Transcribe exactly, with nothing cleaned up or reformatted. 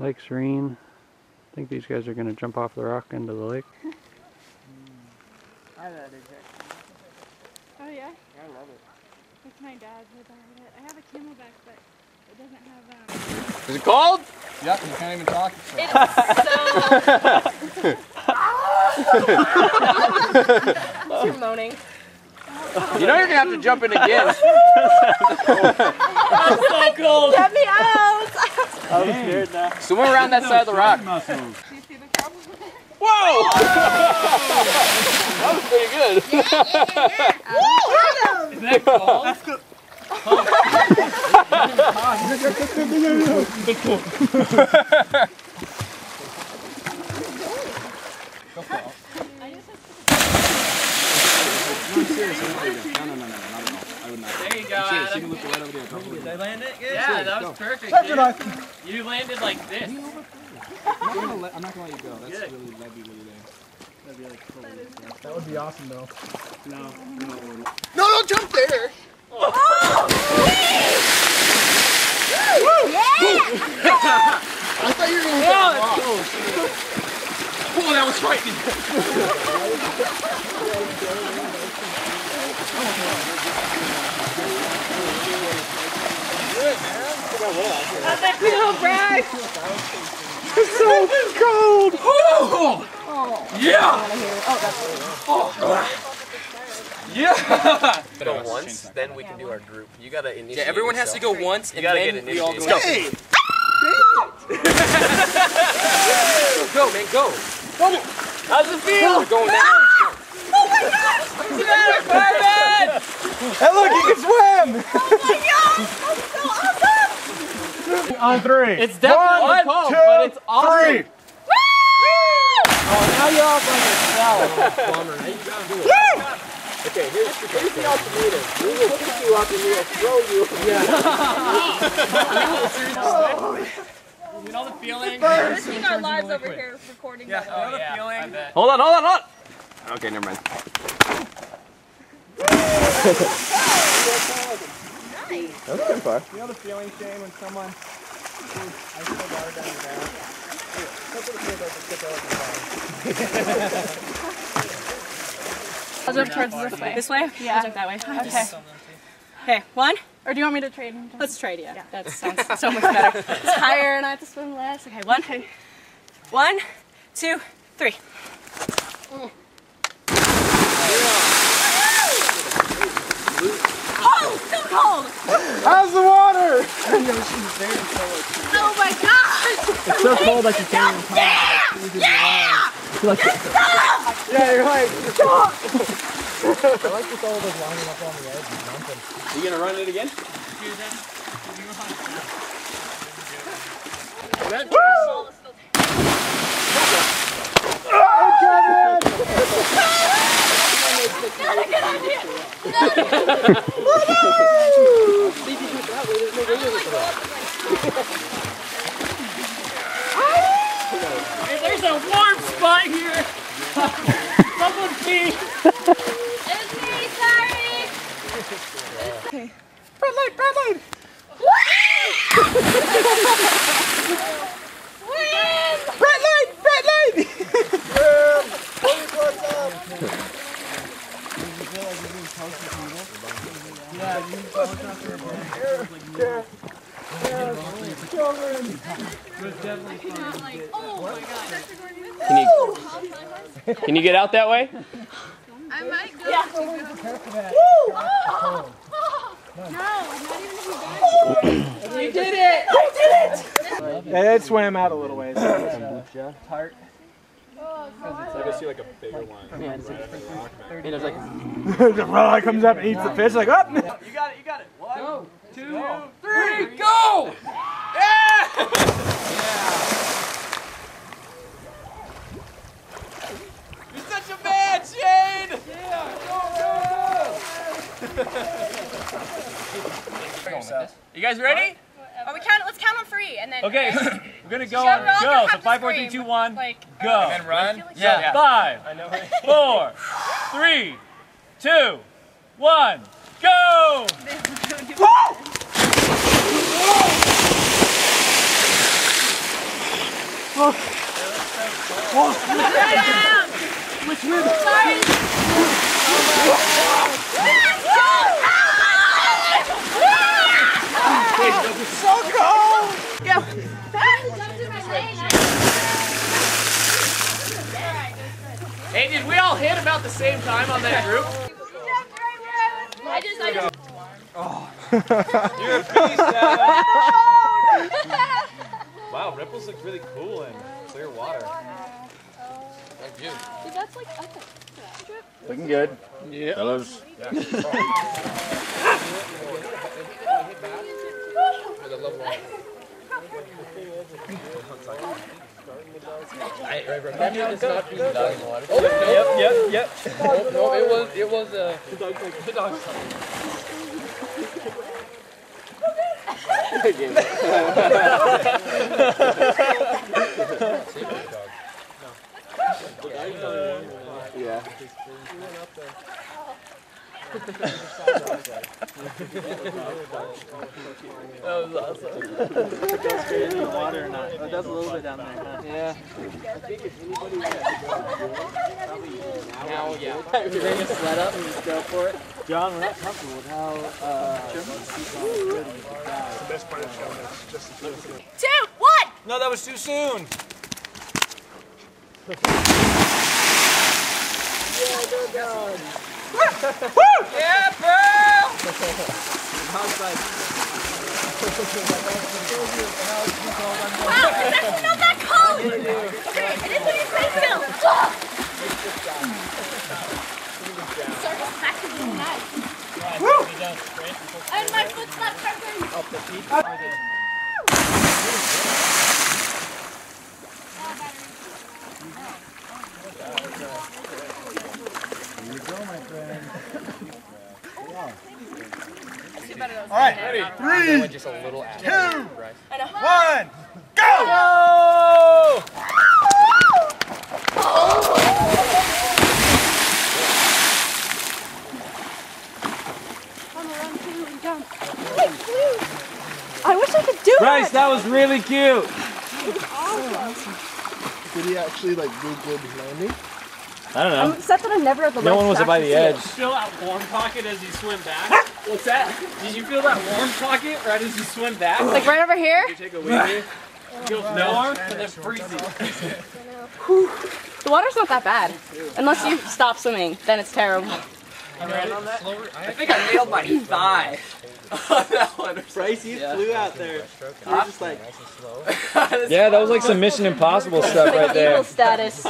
Lake Serene. I think these guys are going to jump off the rock into the lake. mm. I love it. Oh yeah? I love it. It's my dad's. I have a camelback, but it doesn't have... Um... Is it cold? Yep, you can't even talk. So. It's so... You're moaning. You know you're going to have to jump in again. I'm so cold. Get me out. I'm scared now. Swim around that side of the rock. Do you see the problem? Whoa! Oh! That was pretty good. Yeah, yeah, yeah. Woo! Is that cold? That's good. No, seriously, no, no, no, no, not at all. I would not. There you go, Adam. You can look right over there. Did I land it? Good. Yeah, serious, that was go. Perfect. That's what I... You landed like this. I'm not gonna let, I'm not gonna let you go. That's good. Really, that'd be really there. That'd be like cool. That, that would be awesome, though. No, no, no, no. No, don't jump there. Oh! Oh! Yeah! I thought you were gonna go. Oh, oh, that was frightening. How's that feel, Brad? It's so cold! Oh! Oh. Yeah! Oh, that's really cool. Oh. Yeah! Go once, then we can do our group. You gotta initiate. Yeah, everyone has yourself. To go once, and then get we all go. Hey! Go, man, go! How's it feel? We're going down! Oh my gosh! What's the matter, Fireman? Hey, look, you can swim! Oh my gosh! That's so awesome! On three. It's definitely one, cold, two, but it's awesome. Three. Woo! Oh, now you're all by yourself. Oh, bummer. Now you gotta do it. Yeah. Okay, here's, here's the ultimatum. We will pick you up and we will throw you. Yeah. Oh, seriously. You know the feeling? We're risking our lives over quick. Here recording. Yeah, oh, yeah. The feeling. Hold on, hold on, hold on! Okay, never mind. Nice. That was pretty far. You know the feeling, Shane, when someone... I just put water down your back. I'll jump towards this way. This way? Yeah. I'll jump that way. Okay. Okay, one? Or do you want me to trade? Let's trade, yeah. yeah. That sounds so much better. It's higher and I have to swim less. Okay, one. Okay. One, two, three. Mm. Oh, so cold! How's the water? Oh my gosh! It's so cold that you can't even talk. Yeah! Yeah! You're like, stop! Yeah, you're like, stop! I like this all of those lining up on the edge and jumping. Are you gonna run it again? Woo! Not a good idea! Not a good idea! There's a warm spot here! Someone pee! It's me, sorry! Okay. Red light, red light! Red light, red light! Yeah, you both have to report. Yeah, yeah, children. Can you, can you get out that way? I might go. Yeah. Woo! Oh, oh. No, not even if you guys. You did it! I did it! Yeah, it swam out a little ways. Tart. Oh, so I just see like a bigger one. Yeah, it's like rock, and it's like the rock comes up and eats the fish. Like, up. Oh. You got it. You got it. One, go. two, go. three, go! Yeah! Yeah! You're such a man, Shane. Yeah. Go, go. You guys ready? Oh, we count. Let's count on three, and then. Okay, we're gonna go. We're go. Gonna so five, four, three, two, one. Like, go. And then run. Like yeah. yeah. Five. I know. Four. Three. Two. One. Go. Whoa! Oh. Oh. Which way? Sorry. Oh. So cold. Go. Hey, did we all hit about the same time on that group? I just, I just. Oh. You're a beast, Adam. Wow, ripples look really cool in clear water. Thank you. Dude, that's like up a looking good. Yeah. Fellas. I remember it's not being dog in the water. Oh, no. Yep, yep, yep. Oh, no, it was, it was uh, the dog like the dog. Yeah. That was awesome. It does fit in the water or not? It does a little bit down there, huh? Yeah. I think if anybody would have to go, now, yeah. Bring a sled up and just go for it. John, we're not comfortable with how uh, the best part of the show is just the two. Two! One! No, that was too soon! Yeah, go down! Woo! Yeah, bro! Wow, it's actually not that cold! Okay, it is what you say, Phil! Start smacking the net. Woo! And my foot's not covering. Up the feet. Here we go, my friend. All right, ready? Three, two, one, go! I wish I could do it. Bryce, that was really cute. It was awesome. Did he actually like do good landing? I don't know. I'm upset that I'm never at the no one was by the edge. Did you feel that warm pocket as you swim back? What's that? Did you feel that warm pocket right as you swim back? Like right over here? Did you take a wee? Feels warm and then freezing. The water's not that bad. Unless you stop swimming, then it's terrible. I, ran on that. I think I nailed my thigh. That one. Bryce, you yeah. flew out there. You were just like... Yeah, that was like some Mission Impossible stuff right there. Evil status.